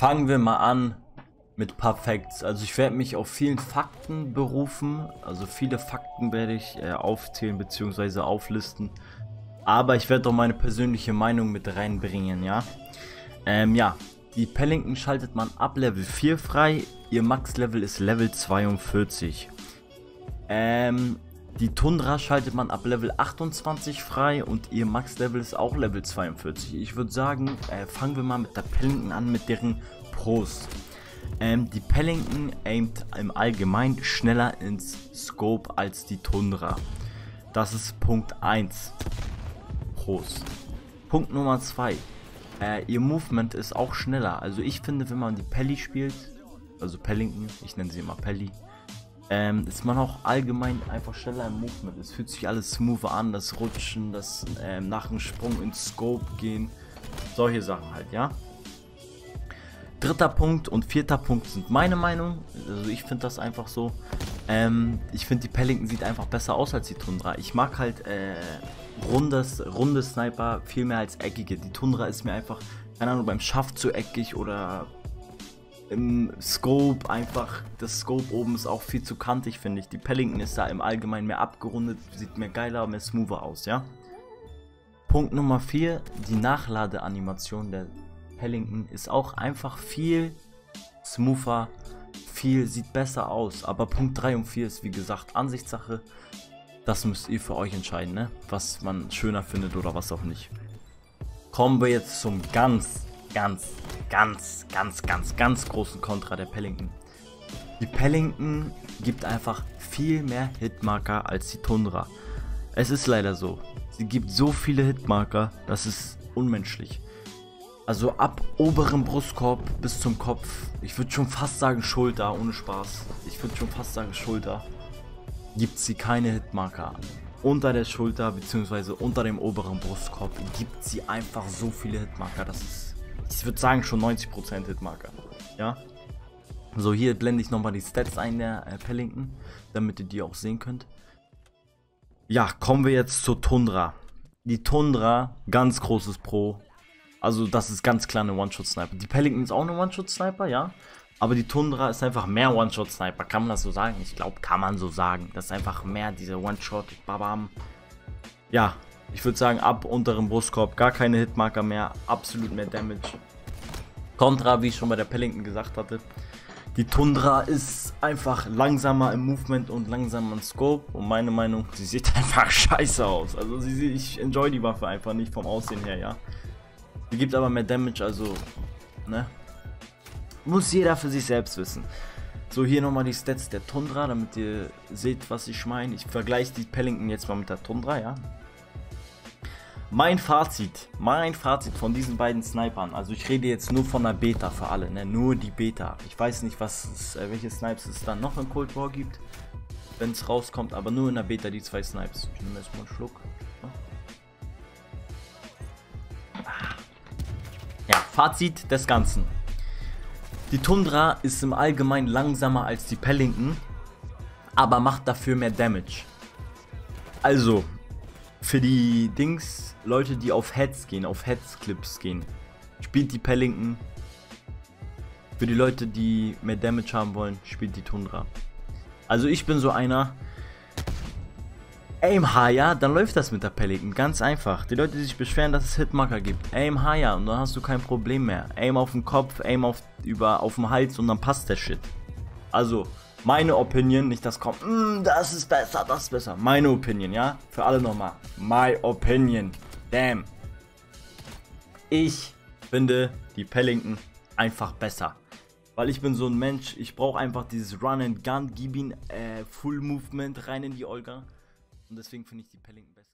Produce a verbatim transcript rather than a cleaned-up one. Fangen wir mal an mit ein paar Facts. Also ich werde mich auf vielen Fakten berufen. Also viele Fakten werde ich äh, aufzählen bzw. auflisten. Aber ich werde auch meine persönliche Meinung mit reinbringen, ja. Ähm, ja, die Pellington schaltet man ab Level vier frei. Ihr Max-Level ist Level zweiundvierzig. Ähm, die Tundra schaltet man ab Level achtundzwanzig frei und ihr Max-Level ist auch Level zweiundvierzig. Ich würde sagen, äh, fangen wir mal mit der Pellington an, mit deren Pros. Ähm, die Pellington aimt im Allgemeinen schneller ins Scope als die Tundra. Das ist Punkt eins. Pros. Punkt Nummer zwei. Äh, ihr Movement ist auch schneller. Also ich finde, wenn man die Pelli spielt, also Pellington, ich nenne sie immer Pelli, ähm, ist man auch allgemein einfach schneller im Movement. Es fühlt sich alles smoother an, das Rutschen, das ähm, nach dem Sprung ins Scope gehen, solche Sachen halt, ja. Dritter Punkt und vierter Punkt sind meine Meinung. Also ich finde das einfach so. Ähm, ich finde, die Pellington sieht einfach besser aus als die Tundra. Ich mag halt äh, rundes, runde Sniper viel mehr als eckige. Die Tundra ist mir einfach, keine Ahnung, beim Schaft zu eckig oder im Scope einfach, das Scope oben ist auch viel zu kantig, finde ich. Die Pellington ist da im Allgemeinen mehr abgerundet, sieht mehr geiler, mehr smoother aus, ja. Punkt Nummer vier, die Nachladeanimation der Pellington ist auch einfach viel smoother, viel sieht besser aus, aber Punkt drei und vier ist wie gesagt Ansichtssache. Das müsst ihr für euch entscheiden, ne? Was man schöner findet oder was auch nicht. Kommen wir jetzt zum ganz, ganz, ganz, ganz, ganz, ganz großen Kontra der Pellington. Die Pellington gibt einfach viel mehr Hitmarker als die Tundra. Es ist leider so. Sie gibt so viele Hitmarker, das ist unmenschlich. Also ab oberem Brustkorb bis zum Kopf. Ich würde schon fast sagen Schulter, ohne Spaß. Ich würde schon fast sagen Schulter. Gibt sie keine Hitmarker. Unter der Schulter bzw. unter dem oberen Brustkorb gibt sie einfach so viele Hitmarker. Das ist, ich würde sagen, schon neunzig Prozent Hitmarker. Ja. So, hier blende ich nochmal die Stats ein der äh, Pellington, damit ihr die auch sehen könnt. Ja, kommen wir jetzt zur Tundra. Die Tundra, ganz großes Pro. Also das ist ganz klar eine One-Shot-Sniper. Die Pellington ist auch eine One-Shot-Sniper, ja. Aber die Tundra ist einfach mehr One-Shot-Sniper. Kann man das so sagen? Ich glaube, kann man so sagen. Das ist einfach mehr diese One-Shot, babam. Ja, ich würde sagen, ab unterem Brustkorb gar keine Hitmarker mehr. Absolut mehr Damage. Kontra, wie ich schon bei der Pellington gesagt hatte. Die Tundra ist einfach langsamer im Movement und langsamer im Scope. Und meine Meinung, sie sieht einfach scheiße aus. Also sie sieht, ich enjoy die Waffe einfach nicht vom Aussehen her, ja. Die gibt aber mehr Damage, also, ne? Muss jeder für sich selbst wissen. So, hier nochmal die Stats der Tundra, damit ihr seht, was ich meine. Ich vergleiche die Pellington jetzt mal mit der Tundra, ja? Mein Fazit, mein Fazit von diesen beiden Snipern. Also, ich rede jetzt nur von der Beta für alle, ne? Nur die Beta. Ich weiß nicht, was es, welche Snipes es dann noch in Cold War gibt, wenn es rauskommt, aber nur in der Beta die zwei Snipes. Ich nehme erstmal einen Schluck. Fazit des Ganzen. Die Tundra ist im Allgemeinen langsamer als die Pellington, aber macht dafür mehr Damage. Also, für die Dings, Leute, die auf Heads gehen, auf Heads-Clips gehen, spielt die Pellington. Für die Leute, die mehr Damage haben wollen, spielt die Tundra. Also ich bin so einer, aim higher, dann läuft das mit der Pellington, ganz einfach. Die Leute, die sich beschweren, dass es Hitmarker gibt, aim higher und dann hast du kein Problem mehr. Aim auf den Kopf, aim auf, über, auf den Hals und dann passt der Shit. Also, meine Opinion, nicht das kommt, mm, das ist besser, das ist besser. Meine Opinion, ja? Für alle nochmal, my opinion, damn. Ich finde die Pellington einfach besser. Weil ich bin so ein Mensch, ich brauche einfach dieses Run and Gun, gib ihn äh, Full Movement rein in die Olga. Und deswegen finde ich die Pellington besser.